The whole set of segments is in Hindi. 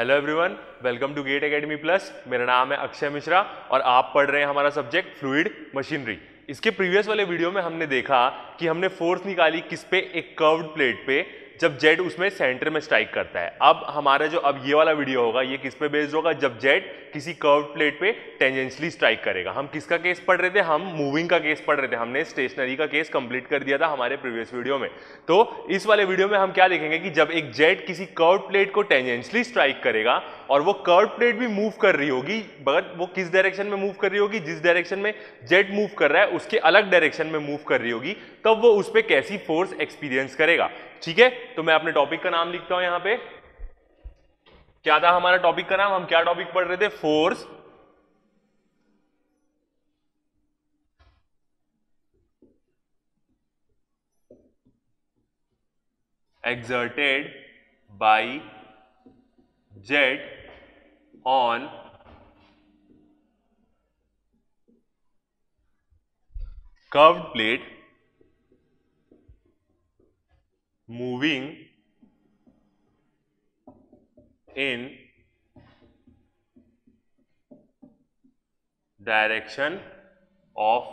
Hello everyone, welcome to GATE academy plus. मेरा नाम है अक्षय मिश्रा और आप पढ़ रहे हैं हमारा सब्जेक्ट फ्लूइड मशीनरी। इसके प्रीवियस वाले वीडियो में हमने देखा कि हमने फोर्स निकाली किस पे, एक कर्व्ड प्लेट पे, जब जेट उसमें सेंटर में स्ट्राइक करता है। अब हमारा जो अब ये वाला वीडियो होगा ये किस पे बेस्ड होगा, जब जेट किसी कर्व प्लेट पे टेंजेंशियली स्ट्राइक करेगा। हम किसका केस पढ़ रहे थे, हम मूविंग का केस पढ़ रहे थे। हमने स्टेशनरी का केस कंप्लीट कर दिया था हमारे प्रीवियस वीडियो में। तो इस वाले वीडियो में हम क्या देखेंगे कि जब एक जेट किसी कर्व प्लेट को टेंजेंशियली स्ट्राइक करेगा और वो कर्व प्लेट भी मूव कर रही होगी, बट वो किस डायरेक्शन में मूव कर रही होगी, जिस डायरेक्शन में जेट मूव कर रहा है उसके अलग डायरेक्शन में मूव कर रही होगी, तब वो उस पर कैसी फोर्स एक्सपीरियंस करेगा। ठीक है, तो मैं अपने टॉपिक का नाम लिखता हूं। यहां पे क्या था हमारा टॉपिक का नाम, हम क्या टॉपिक पढ़ रहे थे, force exerted by jet on curved plate moving in direction of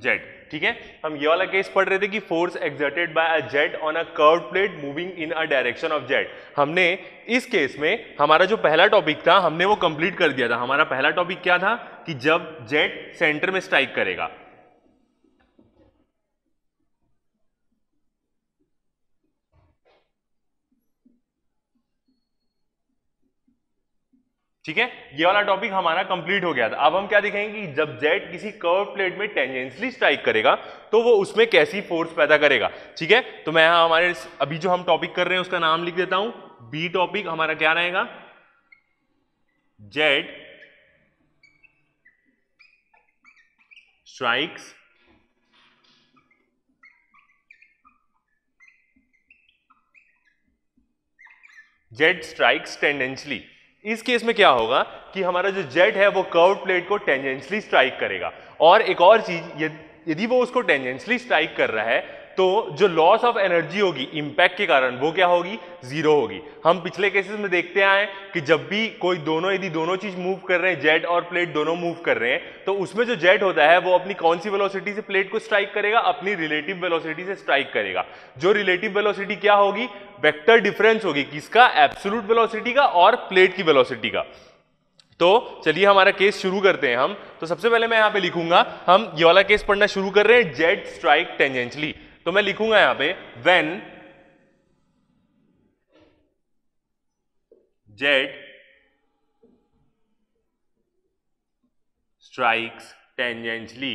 jet. ठीक है, हम ये वाला केस पढ़ रहे थे कि force exerted by a jet on a curved plate moving in a direction of jet. हमने इस केस में हमारा जो पहला टॉपिक था हमने वो कंप्लीट कर दिया था। हमारा पहला टॉपिक क्या था कि जब जेट सेंटर में स्ट्राइक करेगा, ठीक है, ये वाला टॉपिक हमारा कंप्लीट हो गया था। अब हम क्या देखेंगे कि जब जेट किसी कर्व प्लेट में टेंजेंशियली स्ट्राइक करेगा तो वो उसमें कैसी फोर्स पैदा करेगा। ठीक है, तो मैं यहां हमारे अभी जो हम टॉपिक कर रहे हैं उसका नाम लिख देता हूं। बी टॉपिक हमारा क्या रहेगा, जेट स्ट्राइक्स टेंडेंशियली। इस केस में क्या होगा कि हमारा जो जेट है वो कर्व प्लेट को टेंजेंशियली स्ट्राइक करेगा। और एक और चीज, यदि वो उसको टेंजेंशियली स्ट्राइक कर रहा है तो जो लॉस ऑफ एनर्जी होगी इंपैक्ट के कारण वो क्या होगी, जीरो होगी। हम पिछले केसेस में देखते आए कि जब भी कोई दोनों, यदि दोनों चीज मूव कर रहे हैं, जेट और प्लेट दोनों मूव कर रहे हैं, तो उसमें जो जेट होता है वो अपनी कौन सी वेलोसिटी से प्लेट को स्ट्राइक करेगा, अपनी रिलेटिव वेलोसिटी से स्ट्राइक करेगा। जो रिलेटिव वेलोसिटी क्या होगी, वेक्टर डिफरेंस होगी, किसका, एब्सोल्यूट वेलोसिटी का और प्लेट की वेलोसिटी का। तो चलिए हमारा केस शुरू करते हैं हम। तो सबसे पहले मैं यहाँ पे लिखूंगा, हम ये वाला केस पढ़ना शुरू कर रहे हैं, जेट स्ट्राइक टेंजेंशियली। तो मैं लिखूंगा यहां पे, व्हेन जेट स्ट्राइक्स टेंजेंशियली।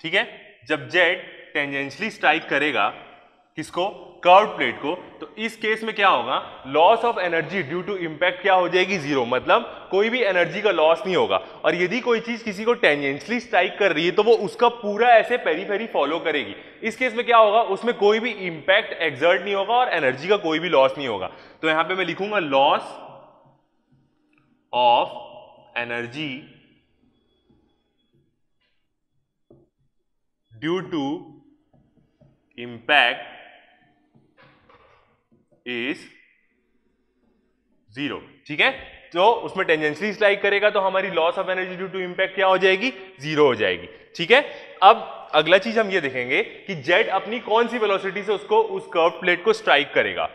ठीक है, जब जेट टेंजेंशियली स्ट्राइक करेगा किसको, कर्व प्लेट को, तो इस केस में क्या होगा, loss of energy due to impact क्या हो जाएगी, जीरो। मतलब कोई भी एनर्जी का लॉस नहीं होगा। और यदि कोई चीज किसी को टेंजेंशियली स्ट्राइक कर रही है तो वो उसका पूरा ऐसे पेरीफेरी फॉलो करेगी। इस केस में क्या होगा, उसमें कोई भी इंपैक्ट एक्सर्ट नहीं होगा और एनर्जी का कोई भी लॉस नहीं होगा। तो यहां पर मैं लिखूंगा, loss of energy due to impact is zero. ठीक है, तो उसमें टेंजेंशियली स्ट्राइक करेगा तो हमारी loss of energy due to impact क्या हो जाएगी, जीरो हो जाएगी। ठीक है, अब अगला चीज हम ये देखेंगे कि जेट अपनी कौन सी वेलोसिटी से उसको, उस कर्व प्लेट को स्ट्राइक करेगा।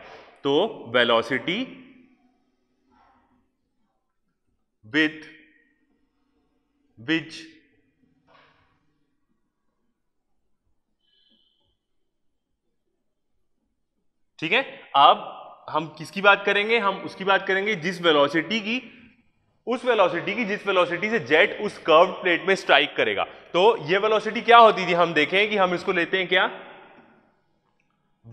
तो वेलोसिटी विथ विच ठीक है, अब हम किसकी बात करेंगे, हम उसकी बात करेंगे जिस वेलोसिटी की, उस वेलोसिटी की जिस वेलोसिटी से जेट उस कर्व्ड प्लेट में स्ट्राइक करेगा। तो ये वेलोसिटी क्या होती थी, हम देखें कि हम इसको लेते हैं क्या,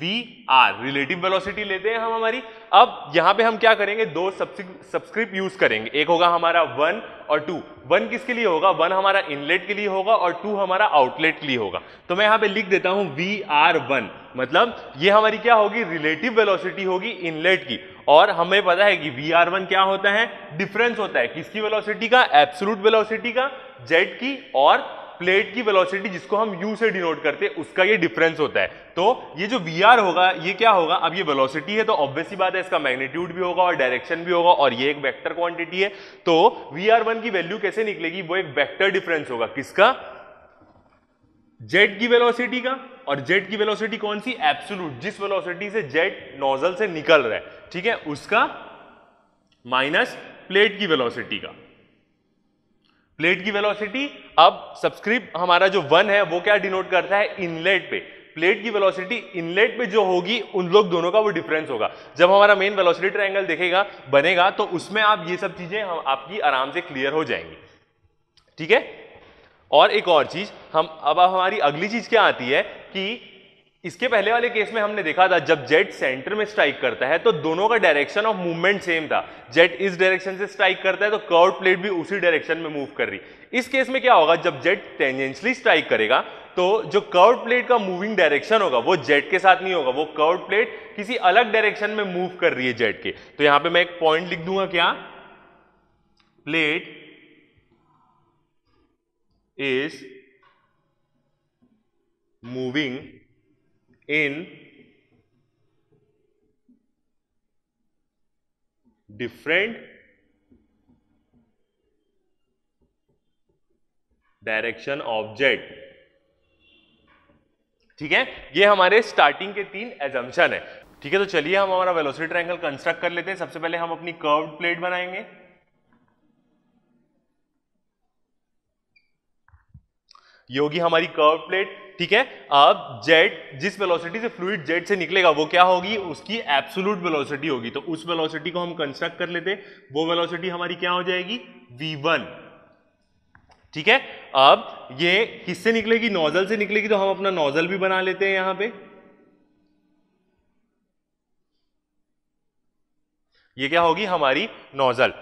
वी आर, रिलेटिव वेलोसिटी लेते हैं हम हमारी। अब यहां पे हम क्या करेंगे, दो सब्सक्रिप्ट यूज करेंगे, एक होगा हमारा 1 और 2। 1 किसके लिए होगा, 1 हमारा इनलेट के लिए होगा और 2 हमारा आउटलेट के लिए होगा। तो मैं यहां पे लिख देता हूं VR1, मतलब ये हमारी क्या होगी, रिलेटिव वेलोसिटी होगी इनलेट की। और हमें पता है कि VR1 क्या होता है, डिफरेंस होता है किसकी वेलोसिटी का, एब्सोल्यूट वेलोसिटी का जेट की और प्लेट की वेलोसिटी जिसको हम u से डिनोट करते हैं उसका ये डिफरेंस होता है। तो ये जो vr होगा ये क्या होगा, अब ये वेलोसिटी है तो ऑब्वियसली बात है इसका मैग्नीट्यूड भी होगा और डायरेक्शन भी होगा और ये एक वेक्टर क्वांटिटी है। तो vr1 की वैल्यू कैसे निकलेगी, वो एक वेक्टर डिफरेंस होगा किसका, जेट की वेलोसिटी का। और जेट की वेलोसिटी कौन सी, एब्सोल्यूट, जिस वेलोसिटी से जेट नोजल से निकल रहा है, ठीक है, उसका माइनस प्लेट की वेलोसिटी का। प्लेट की वेलोसिटी, अब सब्सक्रिप्ट हमारा जो 1 है वो क्या डिनोट करता है, इनलेट पे। प्लेट की वेलोसिटी इनलेट पे जो होगी उन लोग दोनों का वो डिफरेंस होगा। जब हमारा मेन वेलोसिटी ट्रायंगल देखेगा बनेगा तो उसमें आप ये सब चीजें आपकी आराम से क्लियर हो जाएंगी, ठीक है। और एक और चीज हम अब हमारी अगली चीज क्या आती है कि इसके पहले वाले केस में हमने देखा था जब जेट सेंटर में स्ट्राइक करता है तो दोनों का डायरेक्शन ऑफ मूवमेंट सेम था। जेट इस डायरेक्शन से स्ट्राइक करता है तो कर्व प्लेट भी उसी डायरेक्शन में मूव कर रही है। इस केस में क्या होगा, जब जेट टेंजेंशियली स्ट्राइक करेगा तो जो कर्व प्लेट का मूविंग डायरेक्शन होगा वो जेट के साथ नहीं होगा, वो कर्व प्लेट किसी अलग डायरेक्शन में मूव कर रही है जेट के। तो यहां पर मैं एक पॉइंट लिख दूंगा, क्या, plate is moving in different direction of jet, ठीक है। ये हमारे स्टार्टिंग के 3 assumption है, ठीक है। तो चलिए हम हमारा velocity triangle कंस्ट्रक्ट कर लेते हैं। सबसे पहले हम अपनी curved plate बनाएंगे। ये होगी हमारी कर्व प्लेट, ठीक है। अब जेट जिस वेलोसिटी से फ्लूइड जेट से निकलेगा वो क्या होगी, उसकी एब्सोल्यूट वेलोसिटी होगी। तो उस वेलोसिटी को हम कंस्ट्रक्ट कर लेते, वो वेलोसिटी हमारी क्या हो जाएगी, v1, ठीक है। अब ये किससे निकलेगी, नोजल से निकलेगी, तो हम अपना नोजल भी बना लेते हैं यहां पे। ये क्या होगी हमारी नोजल,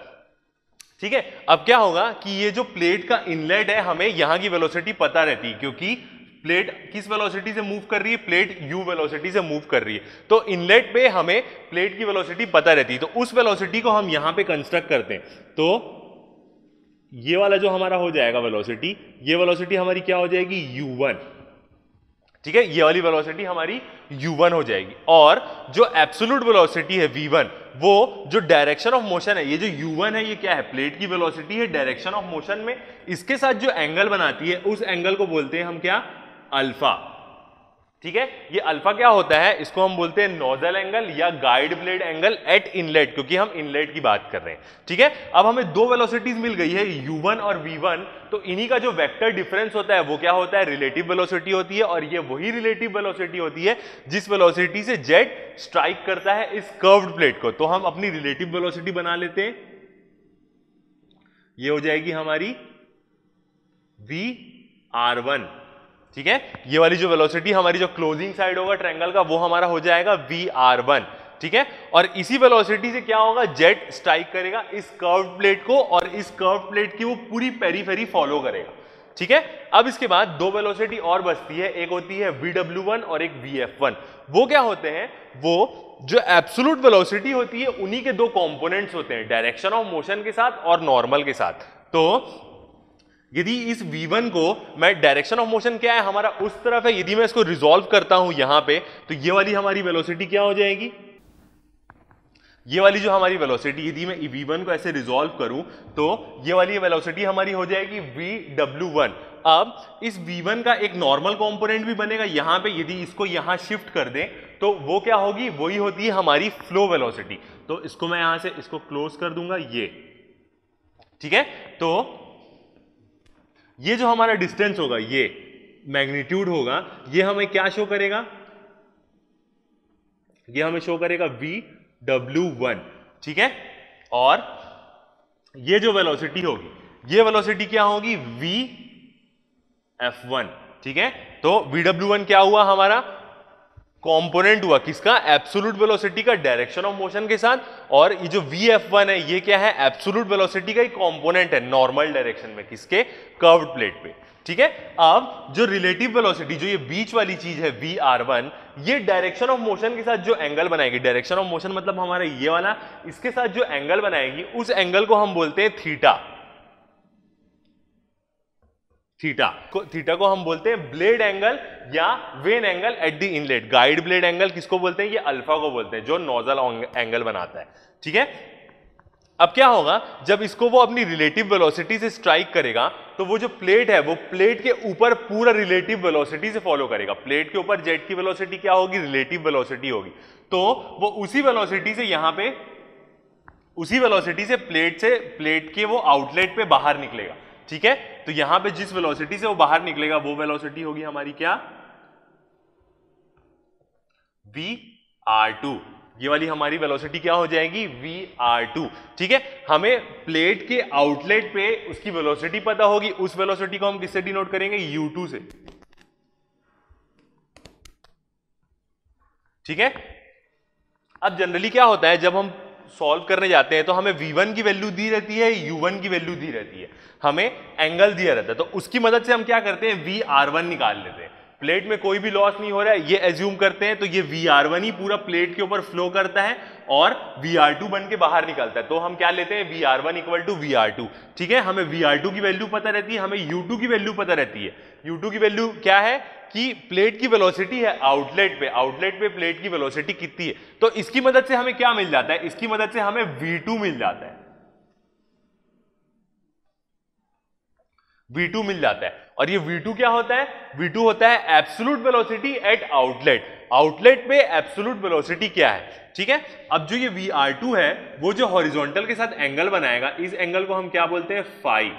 ठीक है। अब क्या होगा कि ये जो प्लेट का इनलेट है हमें यहां की वेलोसिटी पता रहती है क्योंकि प्लेट किस वेलोसिटी से मूव कर रही है, प्लेट u वेलोसिटी से मूव कर रही है। तो इनलेट पे हमें प्लेट की वेलोसिटी पता रहती है, तो उस वेलोसिटी को हम यहां पे कंस्ट्रक्ट करते हैं। तो ये वाला जो हमारा हो जाएगा वेलोसिटी, ये वेलोसिटी हमारी क्या हो जाएगी, u1, ठीक है। ये वाली वेलोसिटी हमारी u1 हो जाएगी। और जो एब्सोल्यूट वेलोसिटी है v1, वो जो डायरेक्शन ऑफ मोशन है, ये जो u1 है ये क्या है, प्लेट की वेलोसिटी है डायरेक्शन ऑफ मोशन में, इसके साथ जो एंगल बनाती है उस एंगल को बोलते हैं हम क्या, अल्फा, ठीक है। ये अल्फा क्या होता है, इसको हम बोलते हैं नोजल एंगल या guide blade angle at inlet, क्योंकि हम इनलेट की बात कर रहे हैं, ठीक है। अब हमें 2 वेलोसिटीज मिल गई है u1 और v1, तो इन्हीं का जो वेक्टर डिफरेंस होता है वो क्या होता है, रिलेटिव वेलोसिटी होती है। और ये वही रिलेटिव वेलोसिटी होती है जिस वेलोसिटी से जेट स्ट्राइक करता है इस कर्व्ड प्लेट को। तो हम अपनी रिलेटिव वेलोसिटी बना लेते हैं, ये हो जाएगी हमारी vr1, ठीक है। ये वाली जो वेलोसिटी हमारी जो क्लोजिंग साइड होगा ट्रायंगल का वो हमारा हो जाएगा vr1, ठीक है। और इसी वेलोसिटी से क्या होगा, जेट स्ट्राइक करेगा इस कर्व्ड प्लेट को और इस कर्व्ड प्लेट की वो पूरी पेरीफेरी फॉलो करेगा, ठीक है। अब इसके बाद 2 वेलोसिटी और बचती है, एक होती है vw1 और एक vf1। वो क्या होते हैं, वो जो एब्सोल्यूट वेलोसिटी होती है उन्हीं के 2 कॉम्पोनेंट्स होते हैं, डायरेक्शन ऑफ मोशन के साथ और नॉर्मल के साथ। तो यदि इस v1 को मैं, डायरेक्शन ऑफ मोशन क्या है हमारा उस तरफ है, यदि मैं इसको रिजॉल्व करता हूं यहां पे तो ये वाली हमारी वेलोसिटी क्या हो जाएगी, ये वाली जो हमारी वेलोसिटी, यदि मैं v1 को ऐसे रिजॉल्व करूं तो ये वाली वेलोसिटी हमारी हो जाएगी vw1। अब इस v1 का एक नॉर्मल कंपोनेंट भी बनेगा यहां पे, यदि इसको यहां शिफ्ट कर दें तो वो क्या होगी, वही होती है हमारी फ्लो वेलोसिटी। तो इसको मैं यहां से इसको क्लोज कर दूंगा, ये, ठीक है। तो ये जो हमारा डिस्टेंस होगा, ये मैग्नीट्यूड होगा, ये हमें क्या शो करेगा, ये हमें शो करेगा vw1, ठीक है। और ये जो वेलोसिटी होगी, ये वेलोसिटी क्या होगी, vf1, ठीक है। तो vw1 क्या हुआ हमारा, कंपोनेंट हुआ किसका, एब्सोल्यूट वेलोसिटी का डायरेक्शन ऑफ मोशन के साथ। और ये जो vf1 है ये क्या है, एब्सोल्यूट वेलोसिटी का ही कंपोनेंट है नॉर्मल डायरेक्शन में, किसके, कर्व्ड प्लेट पे, ठीक है। अब जो रिलेटिव वेलोसिटी, जो ये बीच वाली चीज है vr1, ये डायरेक्शन ऑफ मोशन के साथ जो एंगल बनाएगी, डायरेक्शन ऑफ मोशन मतलब हमारा ये वाला, इसके साथ जो एंगल बनाएगी उस एंगल को हम बोलते हैं थीटा, थीटा को हम बोलते हैं ब्लेड एंगल या vane angle at the inlet. Guide blade angle किसको बोलते हैं? ये अल्फा को बोलते हैं जो नोजल एंगल बनाता है। ठीक है, अब क्या होगा जब इसको वो अपनी रिलेटिव वेलोसिटी से स्ट्राइक करेगा तो वो जो प्लेट है वो प्लेट के ऊपर पूरा रिलेटिव वेलोसिटी से फॉलो करेगा। प्लेट के ऊपर जेट की वेलोसिटी क्या होगी? रिलेटिव वेलोसिटी होगी। तो वो उसी वेलोसिटी से यहां पे उसी वेलोसिटी से प्लेट के वो आउटलेट पे बाहर निकलेगा। ठीक है, तो यहां पे जिस वेलोसिटी से वो बाहर निकलेगा वो वेलोसिटी होगी हमारी क्या? vr2। ये वाली हमारी वेलोसिटी क्या हो जाएगी? vr2। ठीक है, हमें प्लेट के आउटलेट पे उसकी वेलोसिटी पता होगी। उस वेलोसिटी को हम किससे डिनोट करेंगे? u2 से। ठीक है, अब जनरली क्या होता है जब हम सॉल्व करने जाते हैं तो हमें v1 की वैल्यू दी रहती है, u1 की वैल्यू दी रहती है, हमें एंगल दिया रहता है, तो उसकी मदद से हम क्या करते हैं? vr1 निकाल लेते हैं। प्लेट में कोई भी लॉस नहीं हो रहा है ये एज्यूम करते हैं, तो ये vr1 ही पूरा प्लेट के ऊपर फ्लो करता है और vr2 बन के बाहर निकलता है, तो हम क्या लेते हैं? vr1 equal to vr2। ठीक है, हमें vr2 की वैल्यू पता रहती है, हमें u2 की वैल्यू पता रहती है। u2 की वैल्यू क्या है कि प्लेट की वेलोसिटी है आउटलेट पे प्लेट की वेलोसिटी कितनी है, तो इसकी मदद से हमें क्या मिल जाता है? इसकी मदद से हमें v2 मिल जाता है, v2 मिल जाता है। और ये v2 क्या होता है? v2 होता है absolute velocity at outlet. Outlet पे एब्सोल्यूट वेलोसिटी क्या है? ठीक है, अब जो ये vr2 है वो जो हॉरिजॉन्टल के साथ एंगल बनाएगा इस एंगल को हम क्या बोलते हैं? फाई।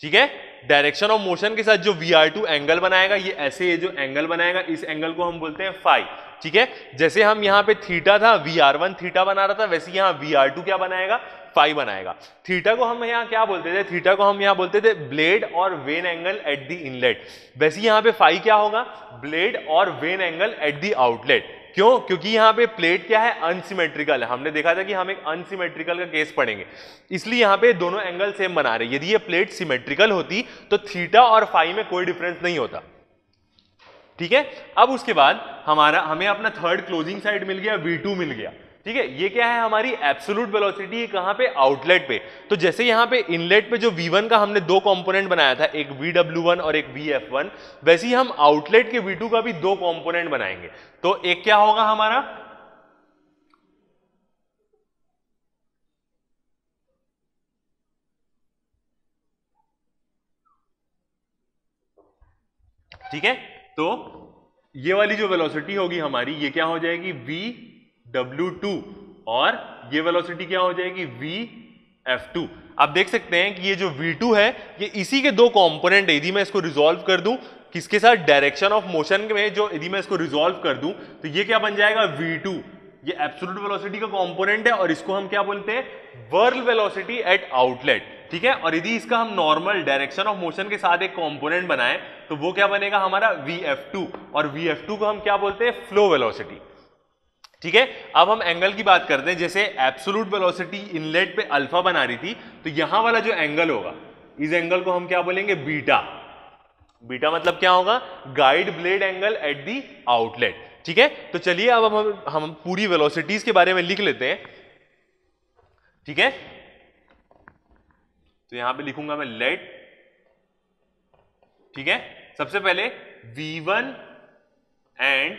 ठीक है, डायरेक्शन ऑफ मोशन के साथ जो vr2 एंगल बनाएगा, ये ऐसे ये जो एंगल बनाएगा इस एंगल को हम बोलते हैं फाई। ठीक है, जैसे हम यहाँ पे थीटा था vr1 थीटा बना रहा था, वैसे यहाँ vr2 क्या बनाएगा? फाई बनाएगा। थीटा को हम यहाँ क्या बोलते थे? थीटा को हम यहाँ बोलते थे ब्लेड और vane angle at the inlet. वैसे यहाँ पे फाई क्या होगा? ब्लेड और vane angle at the outlet. क्यों? क्योंकि यहाँ पे प्लेट क्या है? अनसिमेट्रिकल है। हमने देखा था कि हम एक अनसिमेट्रिकल का केस पढ़ेंगे, इसलिए यहाँ पे दोनों एंगल सेम बना रहे। यदि ये प्लेट सिमेट्रिकल होती तो थीटा और फाई में कोई डिफरेंस नहीं होता। ठीक है, अब उसके बाद हमें अपना थर्ड क्लोजिंग साइड मिल गया, v2 मिल गया। ठीक है, ये क्या है? हमारी एब्सोल्यूट वेलोसिटी है कहां पे? आउटलेट पे। तो जैसे यहां पे इनलेट पे जो v1 का हमने दो कंपोनेंट बनाया था, एक vw1 और एक vf1, वैसे ही हम आउटलेट के v2 का भी दो कंपोनेंट बनाएंगे। तो एक क्या होगा हमारा? ठीक है, तो ये वाली जो वेलोसिटी होगी हमारी ये क्या हो जाएगी? v w2 और ये वेलोसिटी क्या हो जाएगी? vf2। आप देख सकते हैं कि ये जो v2 है ये इसी के दो कंपोनेंट है। यदि मैं इसको रिजॉल्व कर दूं किसके साथ? डायरेक्शन ऑफ मोशन में जो यदि मैं इसको रिजॉल्व कर दूं तो ये क्या बन जाएगा? v2। ये एब्सोल्यूट वेलोसिटी का कंपोनेंट है और इसको हम क्या बोलते हैं? Whirl velocity at outlet. ठीक है, और यदि इसका हम नॉर्मल डायरेक्शन ऑफ मोशन के साथ एक कंपोनेंट बनाएं तो वो क्या बनेगा हमारा? vf2। और vf2 को हम क्या बोलते हैं? Flow velocity. ठीक है, अब हम एंगल की बात करते हैं। जैसे एब्सोल्यूट वेलोसिटी इनलेट पे अल्फा बना रही थी तो यहां वाला जो एंगल होगा इस एंगल को हम क्या बोलेंगे? बीटा। बीटा मतलब क्या होगा? Guide blade angle at the outlet. ठीक है, तो चलिए अब हम पूरी वेलोसिटीज के बारे में लिख लेते हैं। ठीक है, तो यहां पे लिखूंगा मैं लेट। ठीक है, सबसे पहले v1 एंड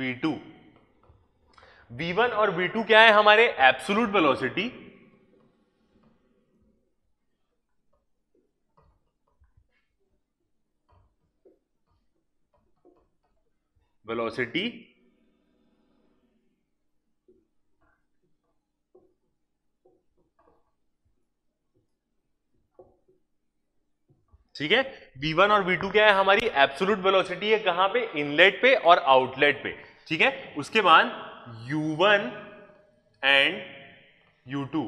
v2। v1 और v2 क्या है? हमारे एब्सोल्यूट वेलोसिटी ठीक है, v1 और v2 क्या है? हमारी एब्सोल्यूट वेलोसिटी है कहां पे? इनलेट पे और आउटलेट पे। ठीक है, उसके बाद u1 and u2।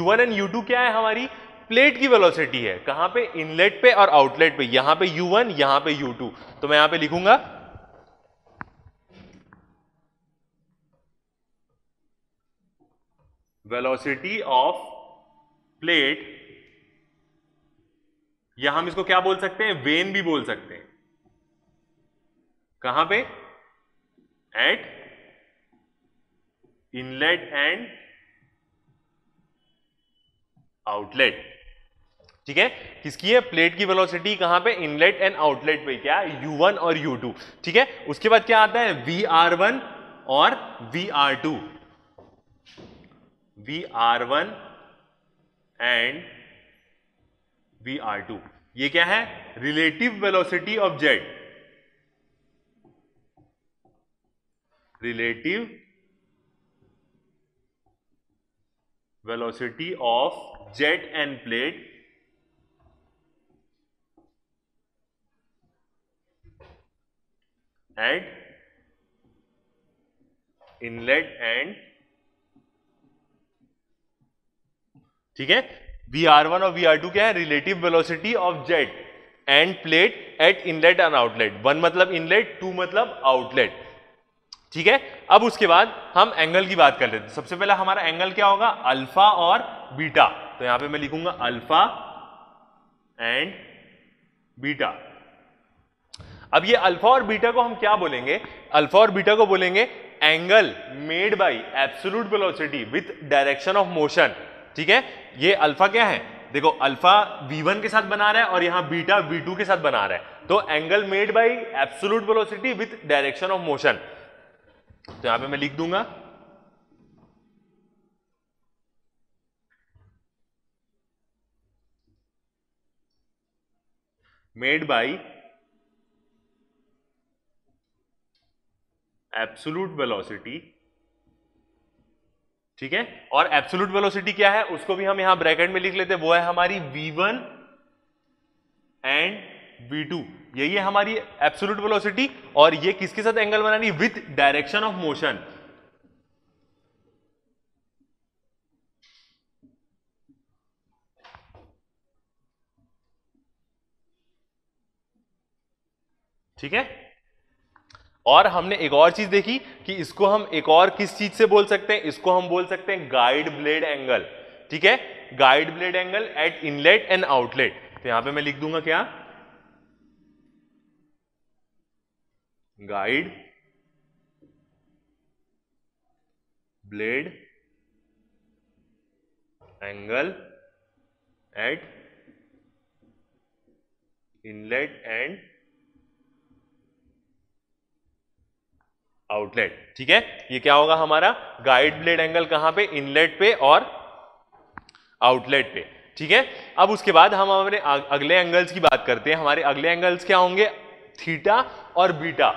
u1 and u2 क्या है? हमारी प्लेट की वेलोसिटी है कहां पे? इनलेट पे और आउटलेट पे। यहां पे u1 यहां पे u2, तो मैं यहां पे लिखूंगा वेलोसिटी ऑफ प्लेट, या हम इसको क्या बोल सकते हैं? वेन भी बोल सकते हैं। कहां पे? At inlet and outlet. ठीक है, किसकी है? प्लेट की वेलोसिटी कहां पे? इनलेट एंड आउटलेट पे क्या है? u1 और u2। ठीक है, उसके बाद क्या आता है? vr1 और vr2, vr1 एंड vr2, ये क्या है? Relative velocity of jet, relative velocity of jet and plate at inlet and, ठीक है, vr1 और vr2 क्या है? Relative velocity of jet and plate at inlet and outlet. 1 मतलब इनलेट, 2 मतलब आउटलेट। ठीक है, अब उसके बाद हम एंगल की बात कर लेते हैं। सबसे पहले हमारा एंगल क्या होगा? अल्फा और बीटा। तो यहां पे मैं लिखूंगा अल्फा एंड बीटा। अब ये अल्फा और बीटा को हम क्या बोलेंगे? अल्फा और बीटा को बोलेंगे angle made by absolute velocity with direction of motion. ठीक है, ये अल्फा क्या है? देखो, अल्फा v1 के साथ बना रहा है और यहां बीटा v2 के साथ बना रहा है, तो angle made by absolute velocity with direction of motion. तो यहां पे मैं लिख दूंगा मेड बाय एब्सोल्यूट वेलोसिटी। ठीक है, और एब्सोल्यूट वेलोसिटी क्या है उसको भी हम यहां ब्रैकेट में लिख लेते हैं, वो है हमारी v1 एंड v2, यही है हमारी एब्सोल्यूट वेलोसिटी। और ये किसके साथ एंगल बना रही? With direction of motion. ठीक है, और हमने एक और चीज देखी कि इसको हम एक और किस चीज से बोल सकते हैं? इसको हम बोल सकते हैं गाइड ब्लेड एंगल। ठीक है, guide blade angle at inlet and outlet. तो यहां पे मैं लिख दूंगा क्या? Guide blade angle at inlet and outlet. ठीक है, ये क्या होगा हमारा? गाइड ब्लेड एंगल कहां पे? इनलेट पे और आउटलेट पे। ठीक है, अब उसके बाद हम हमारे अगले एंगल्स की बात करते हैं। हमारे अगले एंगल्स क्या होंगे? थीटा और बीटा,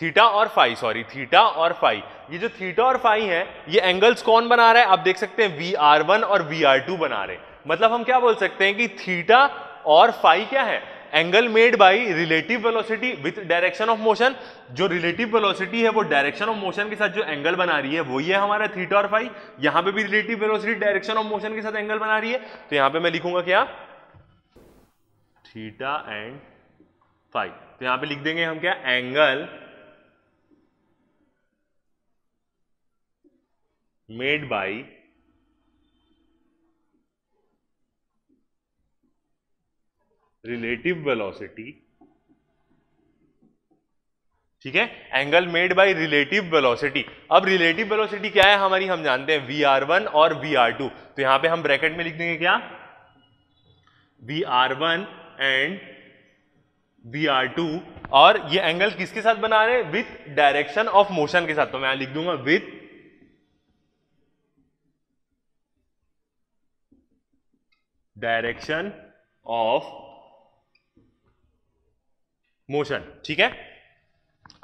थीटा और फाई, सॉरी थीटा और फाई। ये जो थीटा और फाई है, ये एंगल्स कौन बना रहा है? आप देख सकते हैं vr1 और vr2 बना रहे। मतलब हम क्या बोल सकते हैं कि थीटा और फाई क्या है? Angle made by relative velocity with direction of motion. जो रिलेटिव वेलोसिटी है वो डायरेक्शन ऑफ मोशन के साथ जो एंगल बना रही है वही है हमारा थीटा और फाई। यहां पे भी relative velocity direction of motion के साथ एंगल बना रही है, तो यहां पे मैं लिखूंगा क्या? Theta and phi. तो यहां पे लिख देंगे हम क्या? Angle made by relative velocity. ठीक है, angle made by relative velocity. अब रिलेटिव वेलोसिटी क्या है हमारी? हम जानते हैं vr1 और vr2। तो यहां पे हम ब्रैकेट में लिख देंगे क्या? vr1 एंड vr2, और ये एंगल किसके साथ बना रहे हैं? विथ डायरेक्शन ऑफ मोशन के साथ। तो मैं यहां लिख दूंगा विथ डायरेक्शन ऑफ मोशन। ठीक है,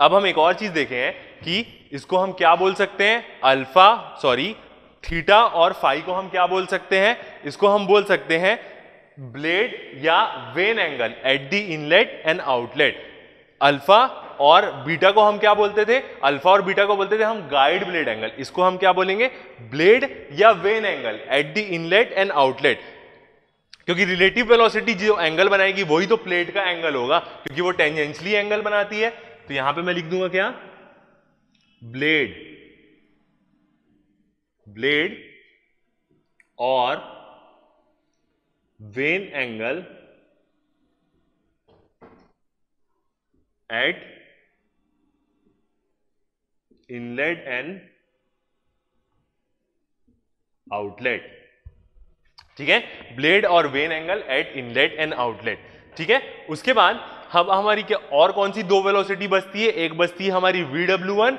अब हम एक और चीज देखे हैं कि इसको हम क्या बोल सकते हैं? अल्फा, सॉरी थीटा और फाई को हम क्या बोल सकते हैं? इसको हम बोल सकते हैं ब्लेड या vane angle at the inlet and outlet. Alpha और बीटा को हम क्या बोलते थे? अल्फा और बीटा को बोलते थे हम गाइड ब्लेड एंगल। इसको हम क्या बोलेंगे? ब्लेड या vane angle at the inlet and outlet, क्योंकि रिलेटिव वेलोसिटी जो एंगल बनाएगी वही तो प्लेट का एंगल होगा, क्योंकि वो टेंजेंशियली एंगल बनाती है। तो यहां पे मैं लिख दूंगा क्या? ब्लेड ब्लेड और vane angle at inlet and outlet. ठीक है, ब्लेड और vane angle at inlet and outlet. ठीक है, उसके बाद हम हमारी क्या और कौन सी दो वेलोसिटी बचती है, एक बचती है हमारी VW1,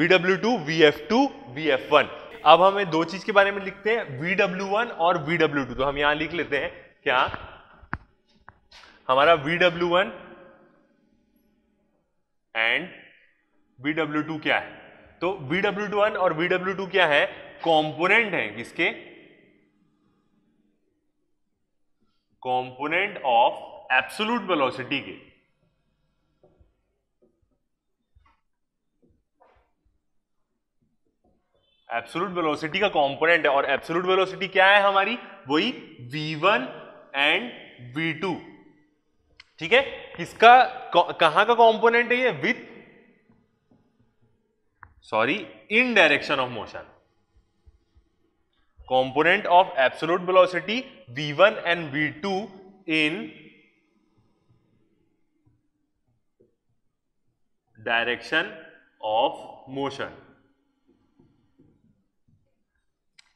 VW2, VF2, VF1। अब हमें दो चीज के बारे में लिखते हैं, VW1 और VW2। तो हम यहां लिख लेते हैं क्या हमारा VW1 एंड VW2 क्या है, तो VW1 और VW2 क्या है, कॉम्पोनेंट है किसके, कॉम्पोनेंट ऑफ एब्सोल्यूट वेलोसिटी के। एब्सोल्यूट वेलोसिटी का कॉम्पोनेंट है, और एब्सोल्यूट वेलोसिटी क्या है हमारी, वही v1 एंड v2। ठीक है, किसका कहां का कॉम्पोनेंट है ये, with sorry in direction of motion. component of absolute velocity v1 and v2 in direction of motion।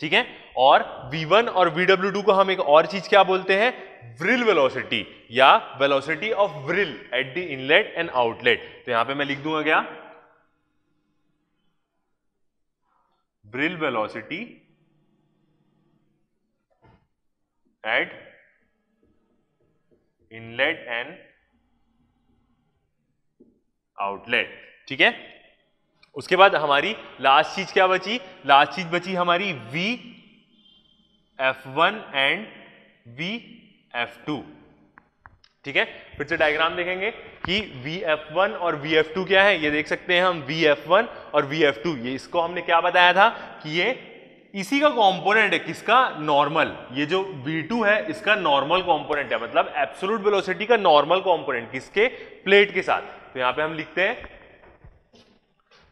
ठीक है, और v1 और vw2 को हम एक और चीज क्या बोलते हैं, व्रिल वेलोसिटी या velocity of whirl at the inlet and outlet. तो यहां पे मैं लिख दूंगा क्या, whirl velocity at inlet and outlet. ठीक है, उसके बाद हमारी लास्ट चीज क्या बची, लास्ट चीज बची हमारी VF1 एंड VF2। ठीक है, फिर से डायग्राम देखेंगे कि VF1 और VF2 क्या है, ये देख सकते हैं हम VF1 और VF2, ये इसको हमने क्या बताया था कि ये इसी का कॉम्पोनेंट है, किसका, नॉर्मल। ये जो V2 है इसका नॉर्मल कॉम्पोनेंट है, मतलब एब्सोल्यूट वेलोसिटी का नॉर्मल कॉम्पोनेंट किसके, प्लेट के साथ। तो यहां पे हम लिखते हैं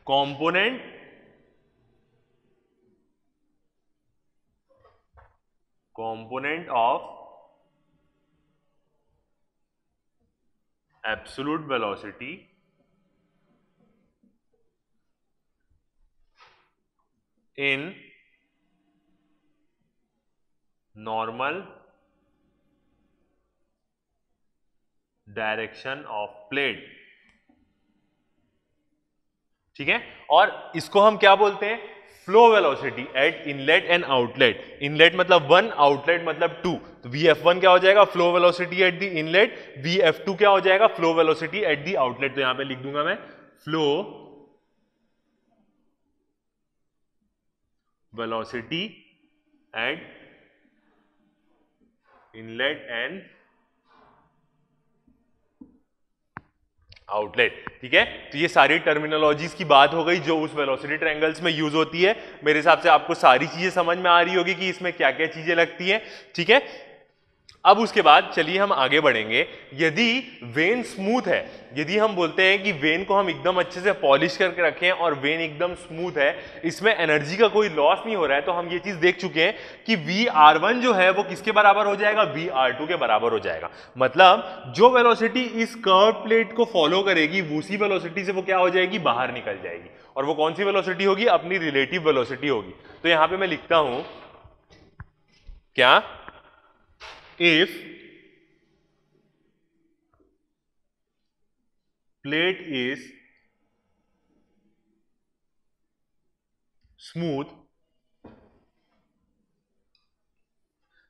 component of absolute velocity in normal direction of plate. ठीक है, और इसको हम क्या बोलते हैं, flow velocity at inlet and outlet. Inlet मतलब 1, आउटलेट मतलब 2। तो VF1 क्या हो जाएगा, flow velocity at the inlet, VF2 क्या हो जाएगा, flow velocity at the outlet. तो यहां पे लिख दूंगा मैं flow velocity at inlet and outlet. ठीक है, तो ये सारी टर्मिनोलॉजीज की बात हो गई जो उस वेलोसिटी ट्रायंगल्स में यूज होती है। मेरे हिसाब से आपको सारी चीजें समझ में आ रही होगी कि इसमें क्या क्या चीजें लगती हैं। ठीक है, अब उसके बाद चलिए हम आगे बढ़ेंगे। यदि वेन स्मूथ है, यदि हम बोलते हैं कि वेन को हम एकदम अच्छे से पॉलिश करके रखें और वेन एकदम स्मूथ है, इसमें एनर्जी का कोई लॉस नहीं हो रहा है, तो हम ये चीज देख चुके हैं कि VR1 जो है वो किसके बराबर हो जाएगा, VR2 के बराबर हो जाएगा। मतलब जो वेलोसिटी इस कर्व प्लेट को फॉलो करेगी उसी वेलोसिटी से वो क्या हो जाएगी, बाहर निकल जाएगी। और वो कौन सी वेलोसिटी होगी, अपनी रिलेटिव वेलोसिटी होगी। तो यहां पर मैं लिखता हूं क्या, If plate is smooth,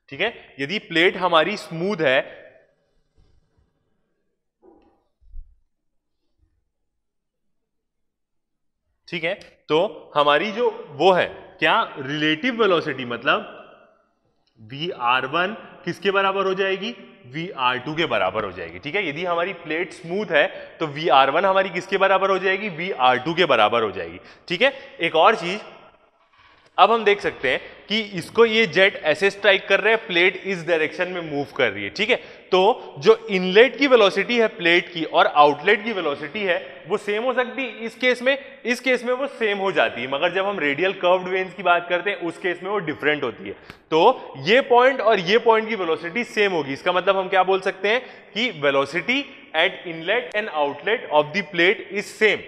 ठीक है, यदि प्लेट हमारी स्मूथ है, ठीक है, तो हमारी जो वो है क्या, रिलेटिव वेलोसिटी मतलब VR1 किसके बराबर हो जाएगी, VR2 के बराबर हो जाएगी। ठीक है, यदि हमारी प्लेट स्मूथ है तो VR1 हमारी किसके बराबर हो जाएगी, VR2 के बराबर हो जाएगी। ठीक है, एक और चीज अब हम देख सकते हैं कि इसको ये जेट ऐसे स्ट्राइक कर रहे हैं, प्लेट इस डायरेक्शन में मूव कर रही है। ठीक है, तो जो इनलेट की वेलोसिटी है प्लेट की और आउटलेट की वेलोसिटी है वो सेम हो सकती है, इस केस में वो सेम हो जाती है, मगर जब हम रेडियल कर्व्ड वेन्स की बात करते हैं उस केस में वो डिफरेंट होती है। तो ये पॉइंट और ये पॉइंट की वेलोसिटी सेम होगी, इसका मतलब हम क्या बोल सकते हैं कि velocity at inlet and outlet of the plate is same.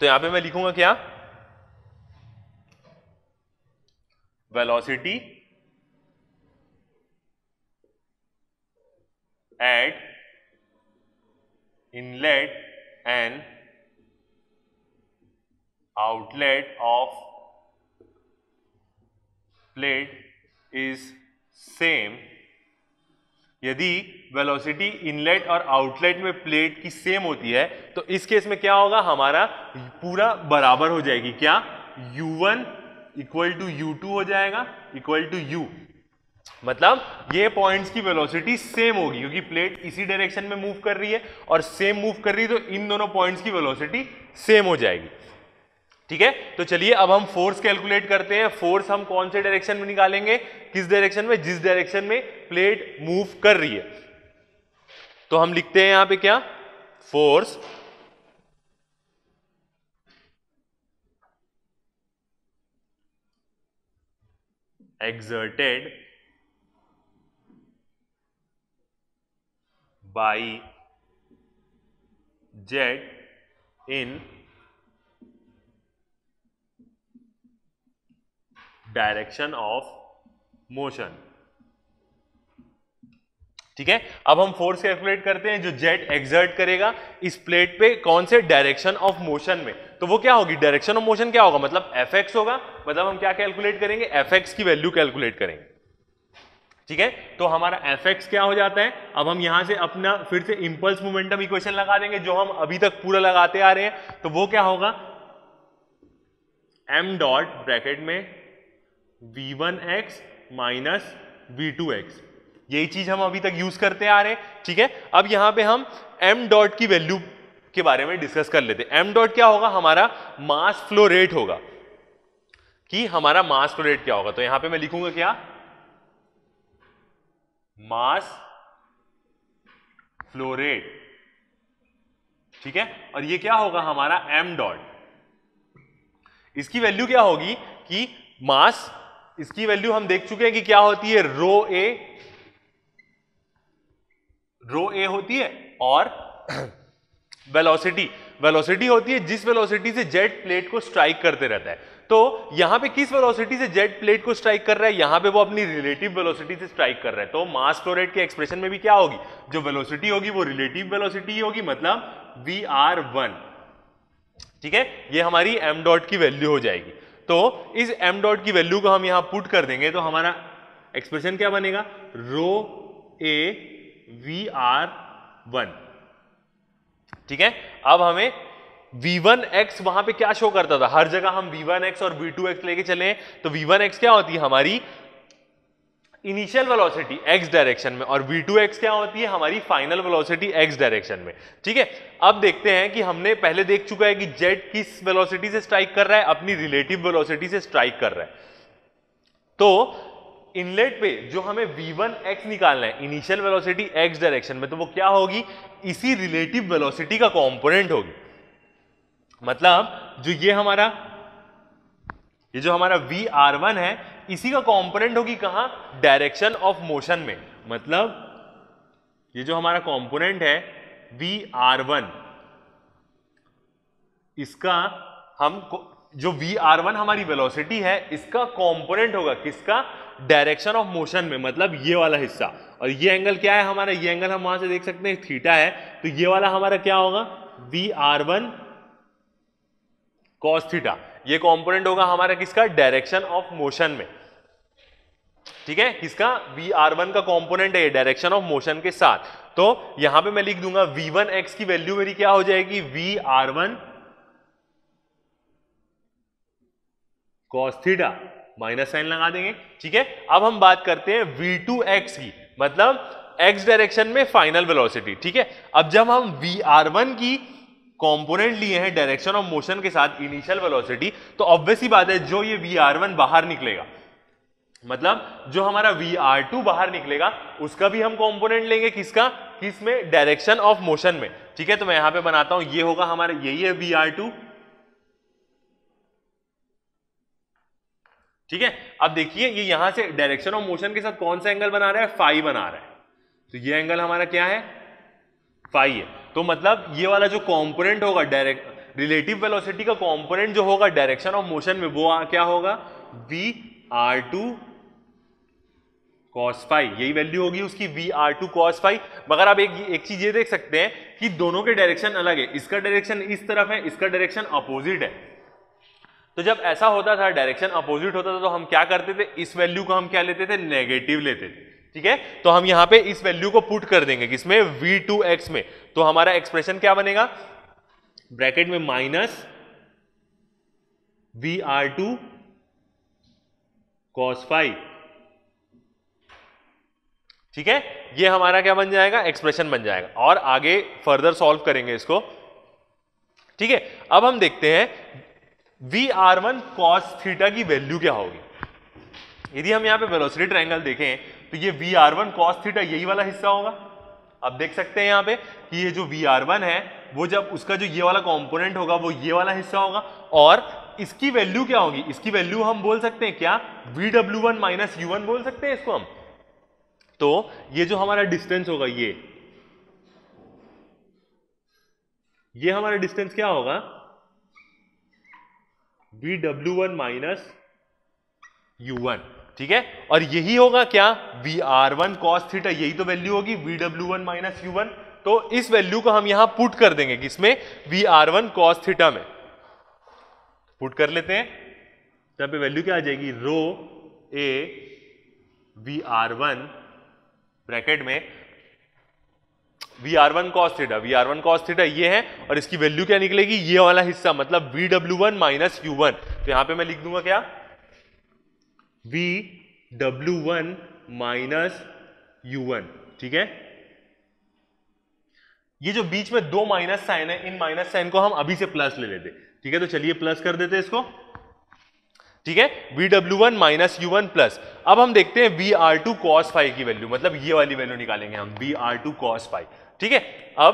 तो यहां पर मैं लिखूंगा क्या, velocity at inlet and outlet of plate is same. यदि वेलोसिटी इनलेट और आउटलेट में प्लेट की सेम होती है तो इस केस में क्या होगा, हमारा पूरा बराबर हो जाएगी, क्या u1 इक्वल टू u2 हो जाएगा इक्वल टू u, मतलब ये पॉइंट्स की वेलोसिटी सेम होगी क्योंकि प्लेट इसी डायरेक्शन में मूव कर रही है और सेम मूव कर रही है तो इन दोनों पॉइंट्स की वेलोसिटी सेम हो जाएगी। ठीक है, तो चलिए अब हम फोर्स कैलकुलेट करते हैं। फोर्स हम कौन से डायरेक्शन में निकालेंगे, किस डायरेक्शन में, जिस डायरेक्शन में प्लेट मूव कर रही है। तो हम लिखते हैं यहां पे क्या, force exerted by jet in direction of motion. ठीक है, अब हम फोर्स कैलकुलेट करते हैं जो जेट एक्सर्ट करेगा इस प्लेट पे कौन से डायरेक्शन ऑफ मोशन में। तो वो क्या होगी, डायरेक्शन ऑफ मोशन क्या होगा, मतलब एफएक्स होगा, मतलब हम क्या कैलकुलेट करेंगे, एफएक्स की वैल्यू कैलकुलेट करेंगे। ठीक है, तो हमारा एफएक्स क्या हो जाता है, अब हम यहां से अपना फिर से इंपल्स मोमेंटम इक्वेशन लगा देंगे जो हम अभी तक पूरा लगाते आ रहे हैं। तो वो क्या होगा, एम डॉट ब्रैकेट में v1x माइनस v2x, यही चीज हम अभी तक यूज करते आ रहे हैं। ठीक है, अब यहां पे हम m डॉट की वैल्यू के बारे में डिस्कस कर लेते हैं। m डॉट क्या होगा, हमारा मास फ्लो रेट होगा, कि हमारा मास फ्लो रेट क्या होगा। तो यहां पे मैं लिखूंगा क्या, मास फ्लो रेट। ठीक है, और ये क्या होगा हमारा m डॉट, इसकी वैल्यू क्या होगी कि मास, इसकी वैल्यू हम देख चुके हैं कि क्या होती है, रो ए होती है, और वेलोसिटी होती है जिस वेलोसिटी से जेट प्लेट को स्ट्राइक करते रहता है। तो यहां पे किस वेलोसिटी से जेट प्लेट को स्ट्राइक कर रहा है, यहां पे वो अपनी रिलेटिव वेलोसिटी से स्ट्राइक कर रहा है। तो मास फ्लो रेट के एक्सप्रेशन में भी क्या होगी, जो वेलोसिटी होगी वो रिलेटिव वेलोसिटी होगी, मतलब vr1। ठीक है, ये हमारी एम डॉट की वैल्यू हो जाएगी। तो इस m डॉट की वैल्यू को हम यहां पुट कर देंगे तो हमारा एक्सप्रेशन क्या बनेगा, रो ए vr1। ठीक है, अब हमें v1x वहां पे क्या शो करता था, हर जगह हम v1x और v2x लेके चले। तो v1x क्या होती है, हमारी इनिशियल वेलोसिटी x डायरेक्शन में, और v2x क्या होती है, हमारी फाइनल वेलोसिटी x डायरेक्शन में। ठीक है, अब देखते हैं कि हमने पहले देख चुका है कि जेट किस वेलोसिटी से स्ट्राइक कर रहा है, अपनी रिलेटिव वेलोसिटी से स्ट्राइक कर रहा है। तो इनलेट पे जो हमें v1x निकालना है, इनिशियल वेलोसिटी x डायरेक्शन में, तो वो क्या होगी, इसी रिलेटिव वेलोसिटी का कॉम्पोनेंट होगी, मतलब जो ये हमारा vr1 है इसी का कॉम्पोनेंट होगी, कहां, डायरेक्शन ऑफ मोशन में, मतलब ये जो हमारा कॉम्पोनेंट है vr1, इसका हम जो vr1 हमारी वेलोसिटी है इसका कॉम्पोनेंट होगा, किसका, डायरेक्शन ऑफ मोशन में, मतलब ये वाला हिस्सा। और ये एंगल क्या है हमारा, ये एंगल हम वहां से देख सकते हैं थीटा है, तो ये वाला हमारा क्या होगा, vr1 cos थीटा, ये कंपोनेंट होगा हमारा किसका, डायरेक्शन ऑफ मोशन में। ठीक है, किसका, vr1 का कंपोनेंट है डायरेक्शन ऑफ मोशन के साथ। तो यहां पे मैं लिख दूंगा v1x की वैल्यू मेरी क्या हो जाएगी, vr1 cos theta, minus sign लगा देंगे। ठीक है, अब हम बात करते हैं v2x की, मतलब x डायरेक्शन में फाइनल वेलोसिटी। ठीक है, अब जब हम vr1 की कंपोनेंट लिए हैं डायरेक्शन ऑफ मोशन के साथ, इनिशियल वेलोसिटी, तो ऑब्वियस ही बात है जो ये vr1 बाहर निकलेगा, मतलब जो हमारा vr2 बाहर निकलेगा उसका भी हम कंपोनेंट लेंगे, किसका, किसमें, डायरेक्शन ऑफ मोशन में। ठीक है, तो मैं यहां पे बनाता हूं, ये होगा हमारा, यही है vr2। ठीक है, अब देखिए ये यहां से डायरेक्शन ऑफ मोशन के साथ कौन सा एंगल बना रहा है, फाई बना रहा है, तो ये एंगल हमारा क्या है, फाई है। तो मतलब ये वाला जो कंपोनेंट होगा, डायरेक्ट रिलेटिव वेलोसिटी का कंपोनेंट जो होगा डायरेक्शन ऑफ मोशन में, वो क्या होगा, vr2 कॉस फाई, यही वैल्यू होगी उसकी V R two cos phi. मगर आप एक चीज ये देख सकते हैं कि दोनों के डायरेक्शन अलग है, इसका डायरेक्शन इस तरफ है, इसका डायरेक्शन अपोजिट है। तो जब ऐसा होता था, डायरेक्शन अपोजिट होता था, तो हम क्या करते थे, इस वैल्यू को हम क्या लेते थे, नेगेटिव लेते थे। ठीक है, तो हम यहां पे इस वैल्यू को पुट कर देंगे किसमें, वी टू एक्स में। तो हमारा एक्सप्रेशन क्या बनेगा, ब्रैकेट में minus V R two cos phi. ठीक है, ये हमारा क्या बन जाएगा, एक्सप्रेशन बन जाएगा, और आगे फर्दर सॉल्व करेंगे इसको। ठीक है, अब हम देखते हैं V R one cos theta की वैल्यू क्या होगी। यदि हम यहां पे वेलोसिटी ट्रायंगल देखें तो ये V R one cos theta यही वाला हिस्सा होगा। आप देख सकते हैं यहां पे कि ये जो वी आर वन है वो जब उसका जो ये वाला कॉम्पोनेंट होगा वो ये वाला हिस्सा होगा, और इसकी वैल्यू क्या होगी, इसकी वैल्यू हम बोल सकते हैं क्या, V W one minus U one बोल सकते हैं इसको हम। तो ये जो हमारा डिस्टेंस होगा, ये हमारा डिस्टेंस क्या होगा, V W one minus U one. ठीक है, और यही होगा क्या, V R one cos theta, यही तो वैल्यू होगी V W one minus U one. तो इस वैल्यू को हम यहां पुट कर देंगे किसमें, V R one cos theta में पुट कर लेते हैं। यहां पे वैल्यू क्या आ जाएगी, rho A V R one bracket में V R one cos theta. V R one cos theta ये है, और इसकी वैल्यू क्या निकलेगी, ये वाला हिस्सा, मतलब V W one minus U one. तो यहां पे मैं लिख दूंगा क्या, V W one minus U one. ठीक है, ये जो बीच में दो माइनस साइन है, इन माइनस साइन को हम अभी से प्लस ले लेते। ठीक है, तो चलिए प्लस कर देते इसको। ठीक है, V W one minus U one plus. अब हम देखते हैं V R two cos phi की वैल्यू, मतलब ये वाली वैल्यू निकालेंगे हम, V R two cos phi. ठीक है, अब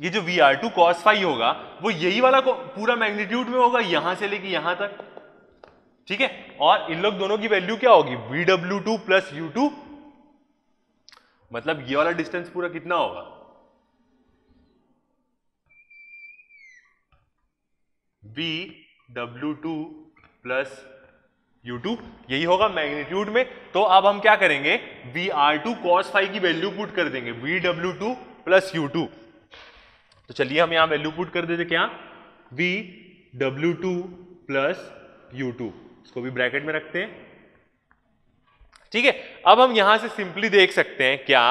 ये जो V R two cos phi होगा वो यही वाला पूरा मैग्नीट्यूड में होगा, यहां से लेके यहां तक। ठीक है, और इन लोग दोनों की वैल्यू क्या होगी, V W two plus U two, मतलब ये वाला डिस्टेंस पूरा कितना होगा, V W two plus u2, यही होगा मैग्नीट्यूड में। तो अब हम क्या करेंगे, V R two cos phi की वैल्यू पुट कर देंगे, V W two plus u2। तो चलिए हम यहां वैल्यू पुट कर देते, क्या, V W two plus u2, इसको भी ब्रैकेट में रखते हैं। ठीक है, अब हम यहां से सिंपली देख सकते हैं क्या